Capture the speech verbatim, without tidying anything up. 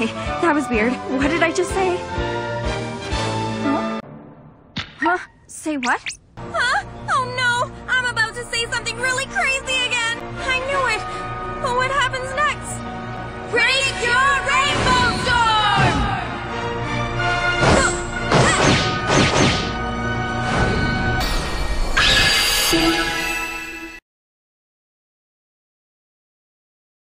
Okay, that was weird. What did I just say? Huh? Huh? Say what? Huh? Oh no! I'm about to say something really crazy again! I knew it! But what happens next? Break your rainbow storm! No. Ah. Ah.